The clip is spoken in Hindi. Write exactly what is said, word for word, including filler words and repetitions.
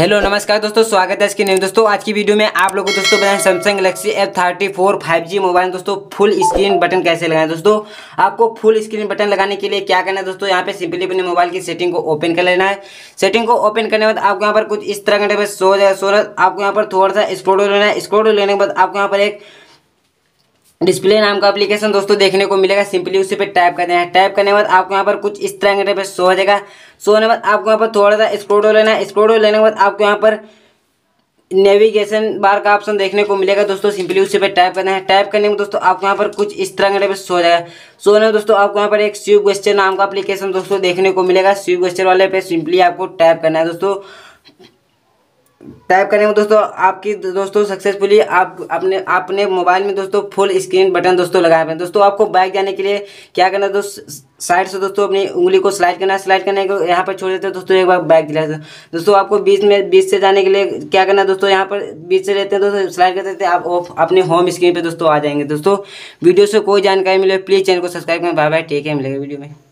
हेलो नमस्कार दोस्तों, स्वागत है इसकी न्यूज। दोस्तों आज की वीडियो में आप लोगों को दोस्तों बताएं Samsung Galaxy F thirty four five G mobile दोस्तों फुल स्क्रीन बटन कैसे लगाएं। दोस्तों आपको फुल स्क्रीन बटन लगाने के लिए क्या करना है दोस्तों, यहाँ पे सिंपली अपने मोबाइल की सेटिंग को ओपन कर लेना है। सेटिंग को ओपन करने के बाद आपको यहाँ पर कुछ इस तरह का शो हो जाएगा। सोलह आपको यहाँ पर थोड़ा सा स्क्रोल लेना है। स्क्रोल लेने के बाद आपको यहाँ पर एक डिस्प्ले नाम का एप्लीकेशन दोस्तों देखने को मिलेगा। सिंपली उसी पे टाइप कर देना है। टाइप करने के बाद आपको यहाँ पर कुछ इस तरह के पे शो हो जाएगा। शो होने के बाद आपको यहाँ पर थोड़ा सा स्क्रोल हो लेना है। स्क्रोल हो लेने के बाद आपको यहाँ पर नेविगेशन बार का ऑप्शन देखने को मिलेगा दोस्तों। सिंपली उसी पे टाइप करना है। टाइप करने में दोस्तों आपको यहाँ पर कुछ इस तरह के पे शो हो जाएगा। शो होने में दोस्तों आपको यहाँ पर एक स्विप क्वेश्चन नाम का एप्लीकेशन दोस्तों देखने को मिलेगा। स्विप क्वेश्चन वाले पे सिंपली आपको टाइप करना है दोस्तों। टाइप करेंगे दोस्तों आपकी दोस्तों सक्सेसफुली आप अपने अपने मोबाइल में दोस्तों फुल स्क्रीन बटन दोस्तों लगाए हुए हैं। दोस्तों आपको बाइक जाने के लिए क्या करना है दोस्तों, साइड से दोस्तों अपनी उंगली को स्लाइड करना है। स्लाइड करने को यहाँ पर छोड़ देते हैं दोस्तों, एक बार बाइक दिलाते हैं दोस्तों। आपको बीच में बीच से जाने के लिए क्या करना है दोस्तों, यहाँ पर बीच से रहते हैं दोस्तों, स्लाइड कर देते हैं, आप ऑफ अपने होम स्क्रीन पर दोस्तों आ जाएंगे। दोस्तों वीडियो से कोई जानकारी मिले प्लीज़ चैनल को सब्सक्राइब करें। बाय बाय, टेक केयर, मिलेगा वीडियो में।